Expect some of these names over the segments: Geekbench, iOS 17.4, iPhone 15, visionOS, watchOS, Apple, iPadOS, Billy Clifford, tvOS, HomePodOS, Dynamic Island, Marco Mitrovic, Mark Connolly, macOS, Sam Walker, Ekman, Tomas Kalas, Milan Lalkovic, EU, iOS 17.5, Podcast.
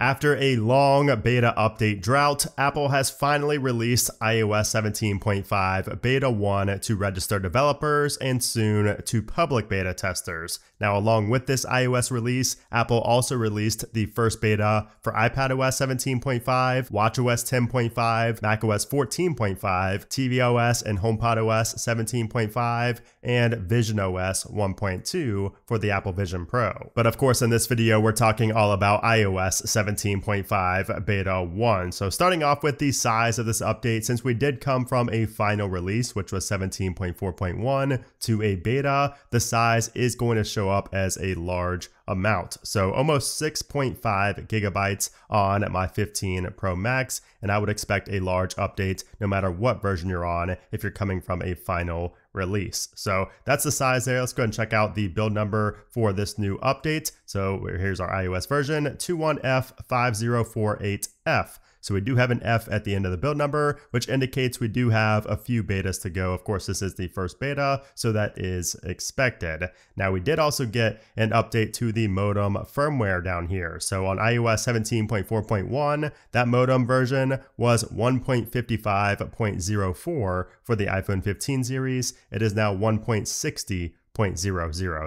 After a long beta update drought, Apple has finally released iOS 17.5 Beta 1 to registered developers and soon to public beta testers. Now, along with this iOS release, Apple also released the first beta for iPadOS 17.5, watchOS 10.5, macOS 14.5, tvOS and HomePodOS 17.5, and visionOS 1.2 for the Apple Vision Pro. But of course, in this video, we're talking all about iOS 17.5 Beta 1. So starting off with the size of this update, since we did come from a final release, which was 17.4.1 to a beta, the size is going to show up as a large amount. So almost 6.5 gigabytes on my 15 Pro Max, and I would expect a large update no matter what version you're on if you're coming from a final release. So that's the size there. Let's go ahead and check out the build number for this new update. So here's our iOS version 21F5048F. So we do have an F at the end of the build number, which indicates we do have a few betas to go. Of course, this is the first beta, so that is expected. Now, we did also get an update to the modem firmware down here. So on iOS 17.4.1, that modem version was 1.55.04 for the iPhone 15 series. It is now 1.60.00,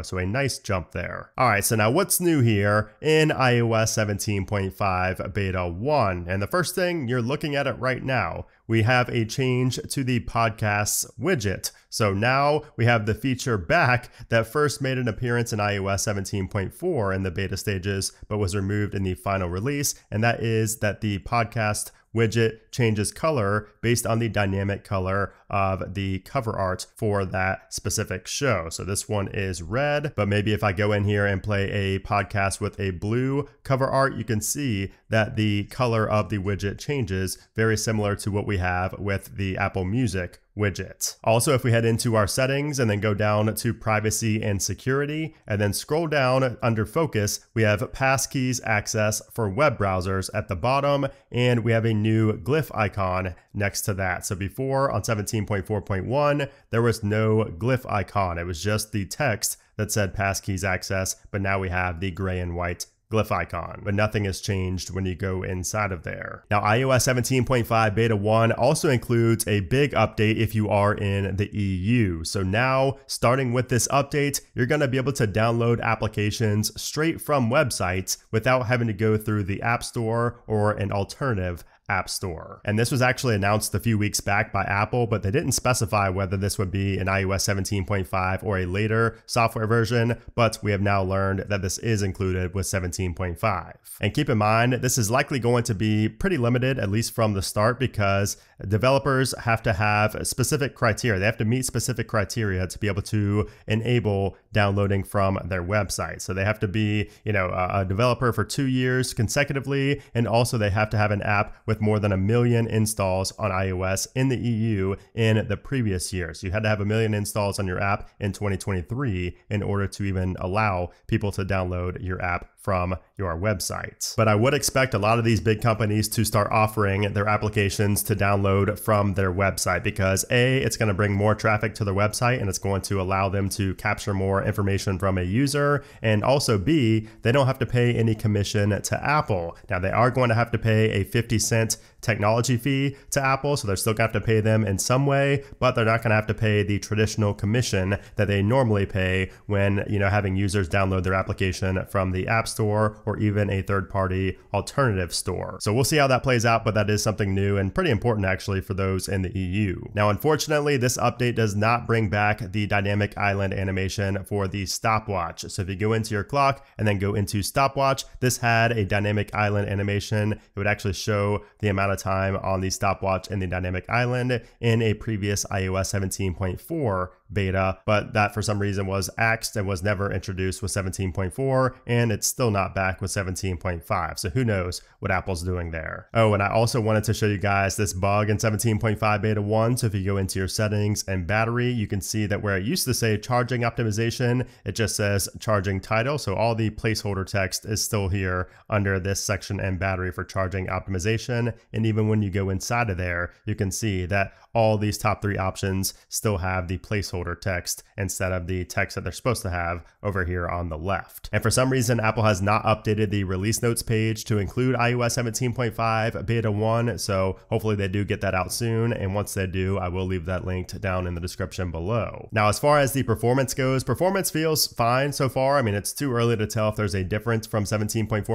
so a nice jump there. All right, so now what's new here in iOS 17.5 Beta 1? And the first thing, you're looking at it right now. We have a change to the podcasts widget. So now we have the feature back that first made an appearance in iOS 17.4 in the beta stages, but was removed in the final release. And that is that the podcast widget changes color based on the dynamic color of the cover art for that specific show. So this one is red, but maybe if I go in here and play a podcast with a blue cover art, you can see that the color of the widget changes, very similar to what we have with the Apple Music widget. Also, if we head into our settings and then go down to privacy and security, and then scroll down under focus, we have passkeys access for web browsers at the bottom, and we have a new glyph icon next to that. So before on 17.4.1, there was no glyph icon. It was just the text that said passkeys access, but now we have the gray and white glyph icon, but nothing has changed when you go inside of there. Now, iOS 17.5 Beta 1 also includes a big update if you are in the EU. So now, starting with this update, you're going to be able to download applications straight from websites without having to go through the App Store or an alternative App Store. And this was actually announced a few weeks back by Apple, but they didn't specify whether this would be an iOS 17.5 or a later software version, but we have now learned that this is included with 17.5. And keep in mind, this is likely going to be pretty limited, at least from the start, because developers have to have specific criteria. They have to meet specific criteria to be able to enable downloading from their website. So they have to be, a developer for 2 years consecutively, and also they have to have an app with more than 1 million installs on iOS in the EU in the previous year. So you had to have 1 million installs on your app in 2023 in order to even allow people to download your app from your website. But I would expect a lot of these big companies to start offering their applications to download from their website, because A, it's going to bring more traffic to their website and it's going to allow them to capture more information from a user. And also B, they don't have to pay any commission to Apple. Now, they are going to have to pay a 50-cent technology fee to Apple, so they're still gonna have to pay them in some way, but they're not gonna have to pay the traditional commission that they normally pay when having users download their application from the App Store or even a third-party alternative store. So we'll see how that plays out, but that is something new and pretty important actually for those in the EU. Now, unfortunately, this update does not bring back the Dynamic Island animation for the stopwatch. So if you go into your clock and then go into stopwatch, this had a Dynamic Island animation. It would actually show the amount of time on the stopwatch in the Dynamic Island in a previous iOS 17.4 beta, but that for some reason was axed and was never introduced with 17.4, and it's still not back with 17.5. So who knows what Apple's doing there. Oh, and I also wanted to show you guys this bug in 17.5 Beta 1. So if you go into your settings and battery, you can see that where it used to say charging optimization, it just says charging title. So all the placeholder text is still here under this section and battery for charging optimization. And even when you go inside of there, you can see that all these top 3 options still have the placeholder shoulder text instead of the text that they're supposed to have over here on the left. And for some reason, Apple has not updated the release notes page to include iOS 17.5 beta 1. So hopefully they do get that out soon. And once they do, I will leave that linked down in the description below. Now, as far as the performance goes, performance feels fine so far. I mean, it's too early to tell if there's a difference from 17.4.1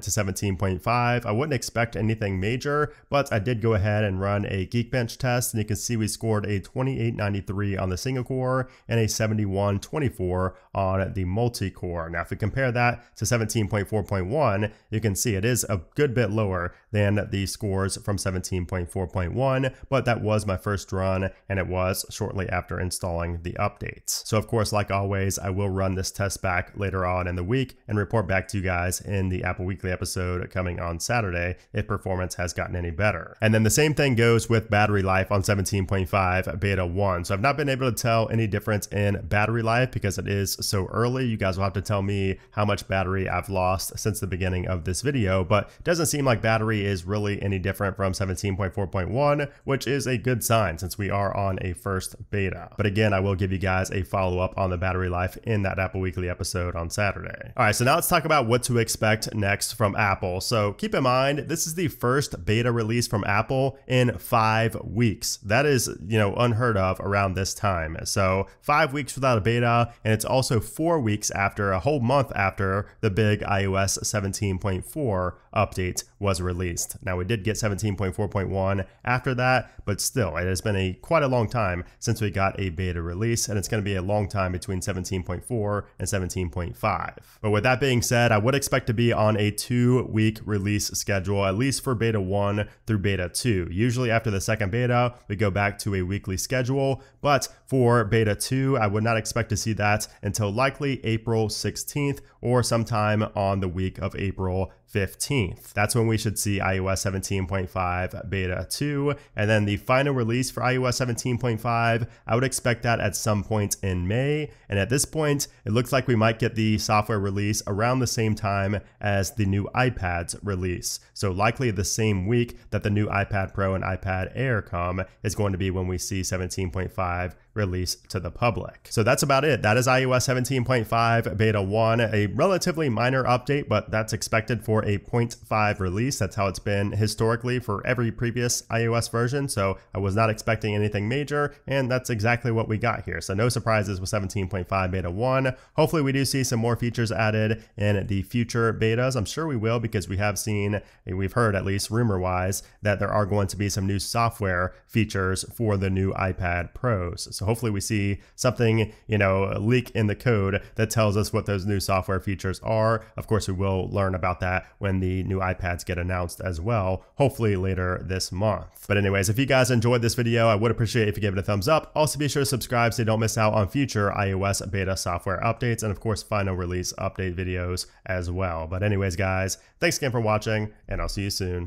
to 17.5. I wouldn't expect anything major, but I did go ahead and run a Geekbench test, and you can see we scored a 2893 on the single core and a 7124 on the multi-core. Now, if we compare that to 17.4.1, you can see it is a good bit lower than the scores from 17.4.1, but that was my first run, and it was shortly after installing the updates. So of course, like always, I will run this test back later on in the week and report back to you guys in the Apple Weekly episode coming on Saturday if performance has gotten any better. And then the same thing goes with battery life on 17.5 beta 1. So I've not been able to tell any difference in battery life because it is so early. You guys will have to tell me how much battery I've lost since the beginning of this video, but it doesn't seem like battery is really any different from 17.4.1, which is a good sign since we are on a first beta. But again, I will give you guys a follow-up on the battery life in that Apple Weekly episode on Saturday. All right, so now let's talk about what to expect next from Apple. So keep in mind, this is the first beta release from Apple in 5 weeks. That is, you know, unheard of around this time. So 5 weeks without a beta, and it's also 4 weeks after, a whole month after the big iOS 17.4 update was released. Now we did get 17.4.1 after that, but still it has been quite a long time since we got a beta release, and it's going to be a long time between 17.4 and 17.5. But with that being said, I would expect to be on a 2-week release schedule, at least for beta 1 through beta 2. Usually after the second beta, we go back to a weekly schedule, but for beta 2, I would not expect to see that until likely April 16th or sometime on the week of April 15th. That's when we should see iOS 17.5 beta 2. And then the final release for iOS 17.5, I would expect that at some point in May. And at this point, it looks like we might get the software release around the same time as the new iPad's release. So likely the same week that the new iPad Pro and iPad Air come is going to be when we see 17.5 release to the public. So that's about it. That is iOS 17.5 beta 1, a relatively minor update, but that's expected for a 0.5 release. That's how it's been historically for every previous iOS version. So I was not expecting anything major, and that's exactly what we got here. So no surprises with 17.5 beta 1. Hopefully we do see some more features added in the future betas. I'm sure we will, because we have seen, and we've heard at least rumor-wise, that there are going to be some new software features for the new iPad Pros. So hopefully we see something, you know, a leak in the code that tells us what those new software features are. Of course, we will learn about that when the new iPads get announced as well, hopefully later this month. But anyways, if you guys enjoyed this video, I would appreciate it if you gave it a thumbs up. Also be sure to subscribe so you don't miss out on future iOS beta software updates and of course, final release update videos as well. But anyways, guys, thanks again for watching, and I'll see you soon.